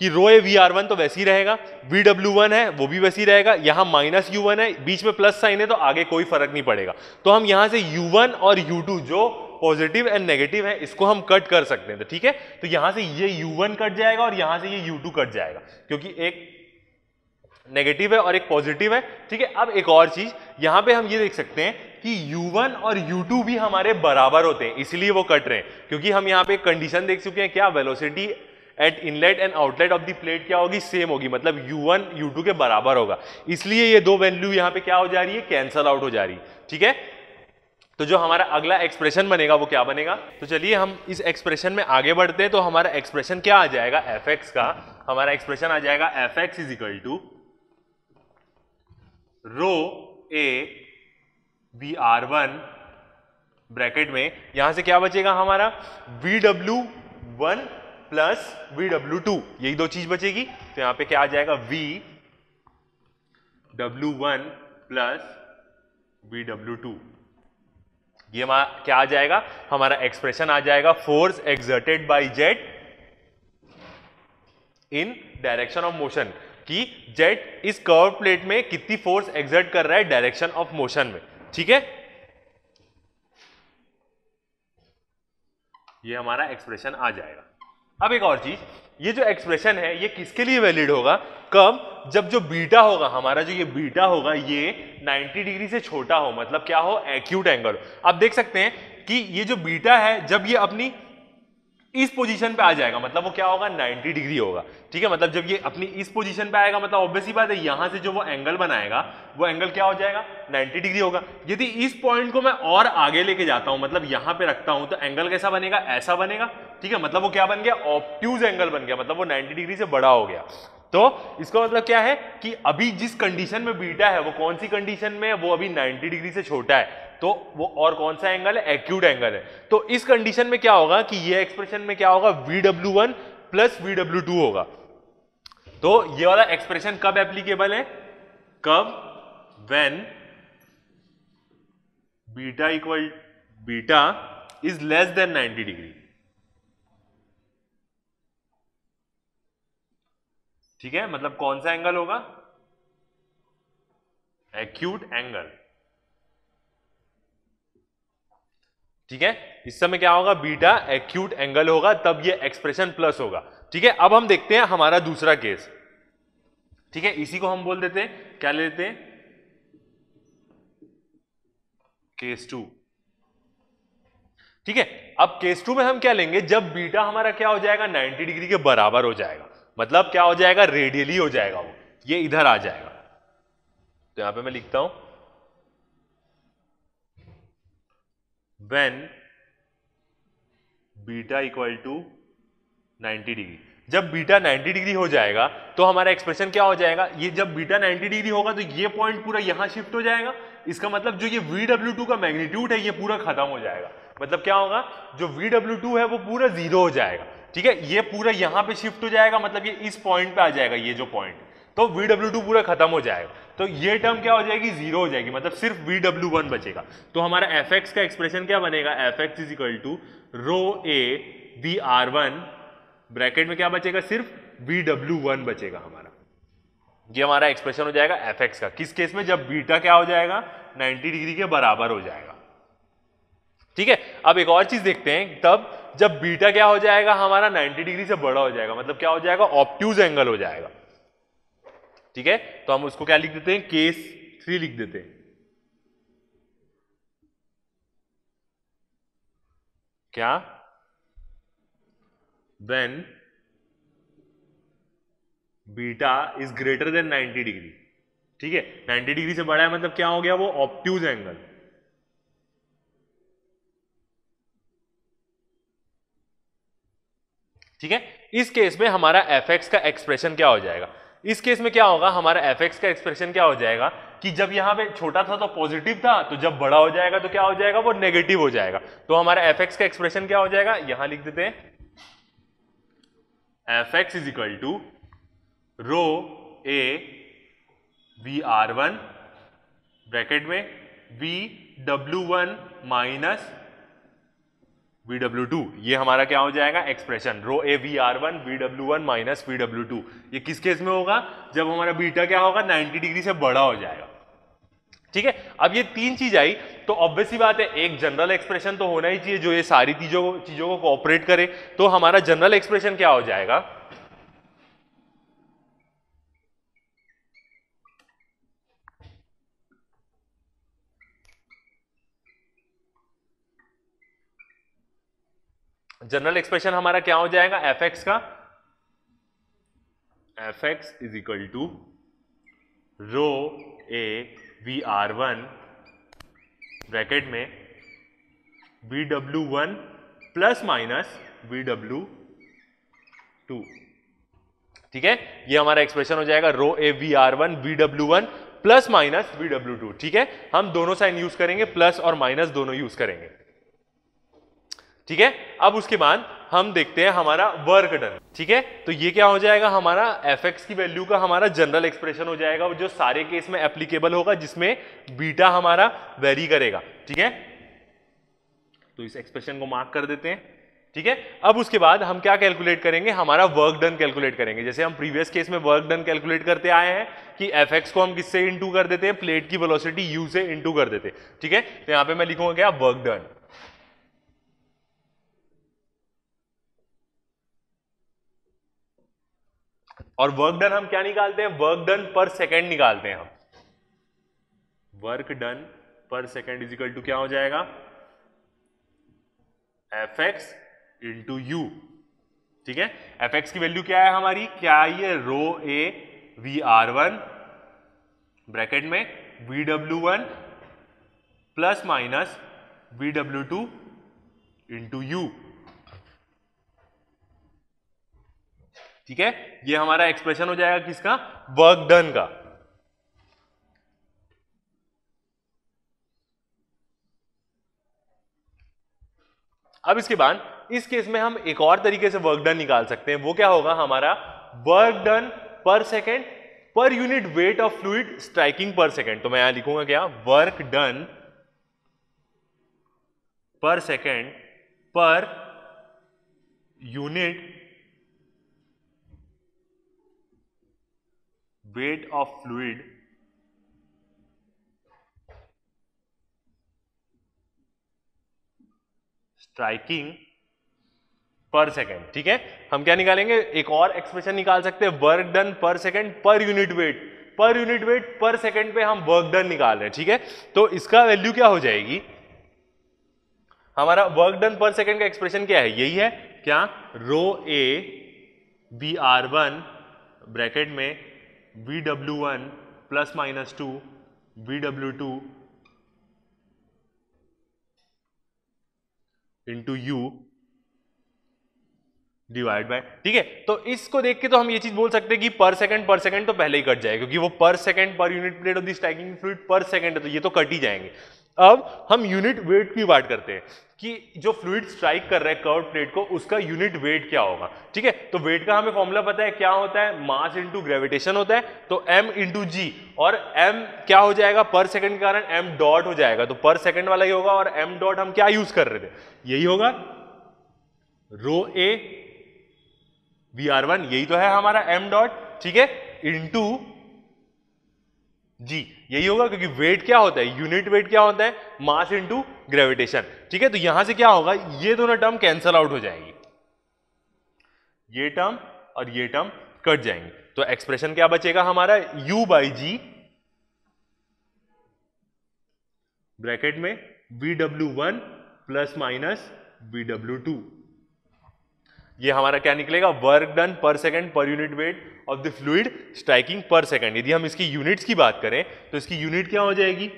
कि rho A V R one तो वैसे ही रहेगा, वी डब्ल्यू वन है वो भी वैसे ही रहेगा, यहां माइनस यू वन है, बीच में प्लस साइन है, तो आगे कोई फर्क नहीं पड़ेगा। तो हम यहां से यू वन और यू टू जो पॉजिटिव एंड नेगेटिव है इसको हम कट कर सकते हैं। तो ठीक है, तो यहां से ये यू वन कट जाएगा और यहां से ये यू टू कट जाएगा, क्योंकि एक नेगेटिव है और एक पॉजिटिव है। ठीक है, अब एक और चीज यहां पे हम ये देख सकते हैं कि u1 और u2 भी हमारे बराबर होते हैं, इसलिए वो कट रहे हैं, क्योंकि हम यहां पे कंडीशन देख चुके हैं क्या, velocity at inlet and outlet of the plate क्या होगी, सेम होगी, मतलब u1 u2 के बराबर होगा, इसलिए ये दो वैल्यू यहां पे क्या हो जा रही है, कैंसल आउट हो जा रही है। ठीक है, तो जो हमारा अगला एक्सप्रेशन बनेगा वो क्या बनेगा, तो चलिए हम इस एक्सप्रेशन में आगे बढ़ते हैं। तो हमारा एक्सप्रेशन क्या आ जाएगा, एफ एक्स का हमारा एक्सप्रेशन आ जाएगा F X is equal to rho A V R one bracket में, यहां से क्या बचेगा हमारा, V W one plus V W two, यही दो चीज बचेगी। तो यहां पे क्या आ जाएगा, V W one plus V W two, ये क्या आ जाएगा हमारा एक्सप्रेशन आ जाएगा, force exerted by jet in direction of motion, कि जेट इस कर्व प्लेट में कितनी फोर्स एक्सर्ट कर रहा है डायरेक्शन ऑफ मोशन में। ठीक है, ये हमारा एक्सप्रेशन आ जाएगा। अब एक और चीज, ये जो एक्सप्रेशन है ये किसके लिए वैलिड होगा, कब, जब जो बीटा होगा हमारा, जो ये बीटा होगा ये 90 डिग्री से छोटा हो, मतलब क्या हो, एक्यूट एंगल। आप देख सकते हैं कि ये जो बीटा है जब ये अपनी इस पोजीशन पे आ जाएगा, मतलब वो क्या होगा, 90 डिग्री होगा। ठीक है, मतलब जब ये अपनी इस पोजीशन पे आएगा, मतलब ऑब्वियसली बात है यहां से जो वो एंगल बनाएगा वो एंगल क्या हो जाएगा, 90 डिग्री होगा। यदि इस पॉइंट को मैं और आगे लेके जाता हूं, मतलब यहां पे रखता हूं, तो एंगल कैसा बनेगा, ऐसा बनेगा। ठीक है, मतलब वो क्या बन गया, ऑब्ट्यूज एंगल बन गया, मतलब वो 90 डिग्री से बड़ा हो गया। तो इसका मतलब क्या है कि अभी जिस कंडीशन में बीटा है वो कौन सी कंडीशन में है, वो अभी 90 डिग्री से छोटा है, तो वो और कौन सा एंगल है, एक्यूट एंगल है। तो इस कंडीशन में क्या होगा कि ये एक्सप्रेशन में क्या होगा, VW1 प्लस VW2 होगा। तो ये वाला एक्सप्रेशन कब एप्लीकेबल है, कब, when beta is less than 90 degree, ठीक है। मतलब कौन सा एंगल होगा, एक्यूट एंगल, ठीक है। इस समय क्या होगा, बीटा एक्यूट एंगल होगा, तब ये एक्सप्रेशन प्लस होगा, ठीक है। अब हम देखते हैं हमारा दूसरा केस, ठीक है। इसी को हम बोल देते हैं, क्या लेते हैं, केस टू, ठीक है। अब केस टू में हम क्या लेंगे, जब बीटा हमारा क्या हो जाएगा, 90 डिग्री के बराबर हो जाएगा, मतलब क्या हो जाएगा, रेडियली हो जाएगा, वो ये इधर आ जाएगा। तो यहां पे मैं लिखता हूं when beta equal to 90 degree. जब बीटा 90 डिग्री हो जाएगा तो हमारा एक्सप्रेशन क्या हो जाएगा, ये जब बीटा 90 डिग्री होगा तो ये पॉइंट पूरा यहां शिफ्ट हो जाएगा। इसका मतलब जो ये VW2 का मैग्नीट्यूड है ये पूरा खत्म हो जाएगा, मतलब क्या होगा, जो VW2 है वो पूरा जीरो हो जाएगा, ठीक है। ये पूरा यहाँ पे शिफ्ट हो जाएगा, मतलब ये इस पॉइंट पे आ जाएगा, ये जो पॉइंट, तो VW2 पूरा खत्म हो जाएगा। तो ये टर्म क्या हो जाएगी, जीरो हो जाएगी, मतलब सिर्फ VW1 बचेगा। तो हमारा FX का एक्सप्रेशन क्या बनेगा, FX is equal to rho A V R1, bracket में क्या बचेगा, सिर्फ VW1 बचेगा हमारा। ये हमारा एक्सप्रेशन हो जाएगा FX का, किस केस में, जब बीटा क्या हो जाएगा, 90 डिग्री के बराबर हो जाएगा, ठीक है। अब एक और चीज देखते हैं, तब जब बीटा क्या हो जाएगा, हमारा 90 डिग्री से बड़ा हो जाएगा, मतलब क्या हो जाएगा, ऑब्ट्यूज एंगल हो जाएगा, ठीक है। तो हम उसको क्या लिख देते हैं, केस 3 लिख देते हैं। क्या, when beta is greater than 90 degree, ठीक है। 90 डिग्री से बड़ा है, मतलब क्या हो गया, वो ऑब्ट्यूज एंगल, ठीक है। इस केस में हमारा FX का एक्सप्रेशन क्या हो जाएगा, इस केस में क्या होगा, हमारा FX का एक्सप्रेशन क्या हो जाएगा कि जब यहां पे छोटा था तो पॉजिटिव था, तो जब बड़ा हो जाएगा तो क्या हो जाएगा, वो नेगेटिव हो जाएगा। तो हमारा FX का एक्सप्रेशन क्या हो जाएगा, यहां लिख देते हैं FX is equal to rho A V R1, bracket में VW1 माइनस VW2। ये हमारा क्या हो जाएगा expression, rho A V R1 VW1 minus VW2। ये किस केस में होगा, जब हमारा बीटा क्या होगा, 90 डिग्री से बड़ा हो जाएगा, ठीक है। अब ये तीन चीज आई तो ऑब्वियस सी बात है एक जनरल एक्सप्रेशन तो होना ही चाहिए जो ये सारी चीजों को कोऑपरेट करे। तो हमारा जनरल एक्सप्रेशन क्या हो जाएगा, जनरल एक्सप्रेशन हमारा क्या हो जाएगा FX का, FX is equal to rho A V R1 bracket में VW1 प्लस माइनस VW2, ठीक है। ये हमारा एक्सप्रेशन हो जाएगा rho A V R1 VW1 plus minus VW2, ठीक है। हम दोनों साइन यूज करेंगे, प्लस और माइनस दोनों यूज करेंगे, ठीक है। अब उसके बाद हम देखते हैं हमारा वर्क डन, ठीक है। तो ये क्या हो जाएगा हमारा FX की वैल्यू का हमारा जनरल एक्सप्रेशन हो जाएगा जो सारे केस में एप्लीकेबल होगा जिसमें बीटा हमारा वेरी करेगा, ठीक है। तो इस एक्सप्रेशन को मार्क कर देते हैं, ठीक है। अब उसके बाद हम क्या कैलकुलेट करेंगे, हमारा वर्क डन कैलकुलेट करेंगे। जैसे हम प्रीवियस केस में वर्क डन कैलकुलेट करते आए हैं कि FX को हम किससे इंटू कर देते हैं, प्लेट की वेलोसिटी u से इंटू कर देते हैं, ठीक है। तो यहां पे मैं लिखूंगा क्या, वर्क डन, और वर्क डन हम क्या निकालते हैं, वर्क डन पर सेकेंड निकालते हैं हम। Work done per second is equal to क्या हो जाएगा, FX इंटू यू, ठीक है। FX की वैल्यू क्या है हमारी, क्या ये rho A V R1 bracket में VW1 plus minus VW2 into U, ठीक है, ये हमारा एक्सप्रेशन हो जाएगा किसका, वर्क डन का। अब इसके बाद इस केस में हम एक और तरीके से वर्क डन निकाल सकते हैं, वो क्या होगा हमारा work done per second per unit weight of fluid striking per second. तो मैं यहां लिखूंगा क्या, work done per second per unit weight of fluid striking per second. ठीक है, हम क्या निकालेंगे, एक और एक्सप्रेशन निकाल सकते हैं, work done per second per unit weight per second पे हम वर्क डन निकाल रहे हैं। ठीक है, तो इसका वैल्यू क्या हो जाएगी, हमारा वर्क डन पर सेकेंड का एक्सप्रेशन क्या है, यही है क्या, rho A B R one bracket में B W one plus minus two B W two into U divide by. ठीक है, तो इसको देख के तो हम ये चीज बोल सकते हैं कि पर सेकंड तो पहले ही कट जाएगा, क्योंकि वो per second per unit plate of the striking fluid per second है, तो ये तो कट ही जाएंगे। अब हम यूनिट वेट की बात करते हैं कि जो फ्लूइड स्ट्राइक कर रहा है कर्व प्लेट को, उसका यूनिट वेट क्या होगा। ठीक है, तो वेट का हमें फॉर्मूला पता है क्या होता है, मास इंटू ग्रेविटेशन होता है, तो m इंटू जी, और m क्या हो जाएगा पर सेकंड के कारण m डॉट हो जाएगा, तो पर सेकंड वाला ही होगा। और m डॉट हम क्या यूज कर रहे थे, यही होगा rho A V R one, यही तो है हमारा m डॉट। ठीक है, इंटू जी, यही होगा, क्योंकि वेट क्या होता है, यूनिट वेट क्या होता है, मास इंटू ग्रेविटेशन। ठीक है, तो यहां से क्या होगा, ये दोनों टर्म कैंसल आउट हो जाएगी, ये टर्म और ये टर्म कट जाएंगे, तो एक्सप्रेशन क्या बचेगा हमारा, u बाई जी ब्रैकेट में V W one plus minus V W two. ये हमारा क्या निकलेगा, work done per second per unit weight of the fluid striking per second. यदि हम इसकी यूनिट्स की बात करें तो इसकी यूनिट क्या हो जाएगी,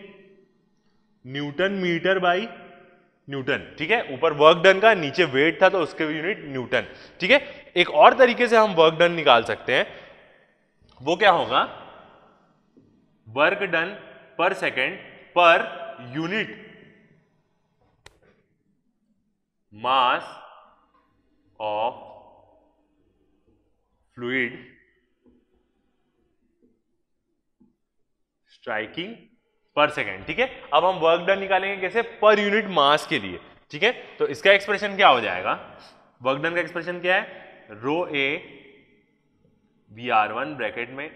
न्यूटन मीटर बाई न्यूटन। ठीक है, ऊपर वर्क डन का, नीचे वेट था तो उसके यूनिट न्यूटन। ठीक है, एक और तरीके से हम वर्क डन निकाल सकते हैं, वो क्या होगा, work done per second per unit mass of fluid striking per second. ठीक है, अब हम वर्क डन निकालेंगे कैसे, पर यूनिट मास के लिए। ठीक है, तो इसका एक्सप्रेशन क्या हो जाएगा, वर्क डन का एक्सप्रेशन क्या है, rho A V R one bracket में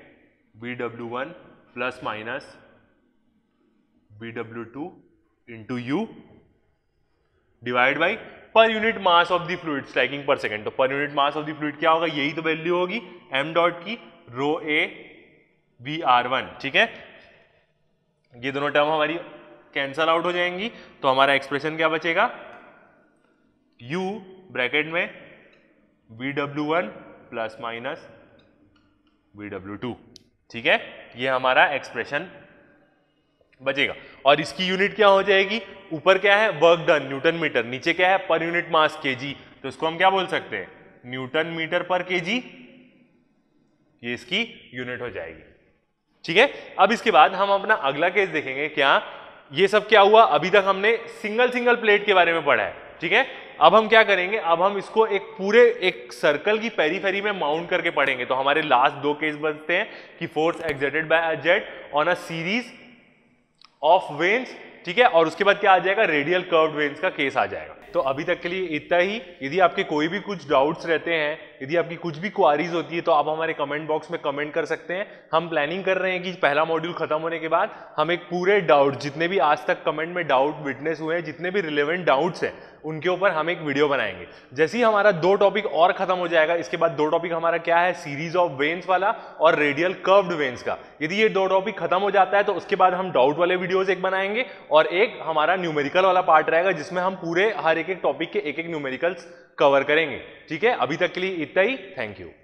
B W one plus minus B W two into U divide by per unit mass of the fluid striking per second. तो per unit mass of the fluid क्या होगा, यही तो वैल्यू होगी m डॉट की, rho A V R one. ठीक है, ये दोनों टर्म हमारी कैंसल आउट हो जाएंगी, तो हमारा एक्सप्रेशन क्या बचेगा, u ब्रैकेट में V W one plus minus V W two. ठीक है, ये हमारा एक्सप्रेशन बचेगा, और इसकी यूनिट क्या हो जाएगी, ऊपर क्या है वर्क डन न्यूटन मीटर, नीचे क्या है पर यूनिट मास केजी, तो इसको हम क्या बोल सकते हैं, न्यूटन मीटर पर केजी, ये इसकी यूनिट हो जाएगी। ठीक है, अब इसके बाद हम अपना अगला केस देखेंगे, क्या ये सब क्या हुआ, अभी तक हमने सिंगल सिंगल प्लेट के बारे में पढ़ा है। ठीक है, अब हम क्या करेंगे, अब हम इसको एक पूरे एक सर्कल की पेरीफेरी में माउंट करके पढ़ेंगे। तो हमारे लास्ट दो केस बनते हैं कि force exerted by a jet on a series of vanes. ठीक है, और उसके बाद क्या आ जाएगा, रेडियल कर्व्ड वेन्स का केस आ जाएगा। तो अभी तक के लिए इतना ही। यदि आपके कोई भी कुछ डाउट्स रहते हैं, यदि आपकी कुछ भी क्वारीज होती है, तो आप हमारे कमेंट बॉक्स में कमेंट कर सकते हैं। हम प्लानिंग कर रहे हैं कि पहला मॉड्यूल खत्म होने के बाद हम एक पूरे डाउट, जितने भी आज तक कमेंट में डाउट विटनेस हुए हैं, जितने भी रिलेवेंट डाउट्स हैं, उनके ऊपर हम एक वीडियो बनाएंगे। जैसे ही हमारा दो टॉपिक और खत्म हो जाएगा, इसके बाद दो टॉपिक हमारा क्या है, सीरीज ऑफ वेन्स वाला और रेडियल कर्व्ड वेन्स का। यदि ये दो टॉपिक खत्म हो जाता है तो उसके बाद हम डाउट वाले वीडियोज एक बनाएंगे, और एक हमारा न्यूमेरिकल वाला पार्ट रहेगा जिसमें हम पूरे हर एक टॉपिक के एक एक न्यूमेरिकल्स कवर करेंगे। ठीक है, अभी तक के लिए इतना ही। Thank you.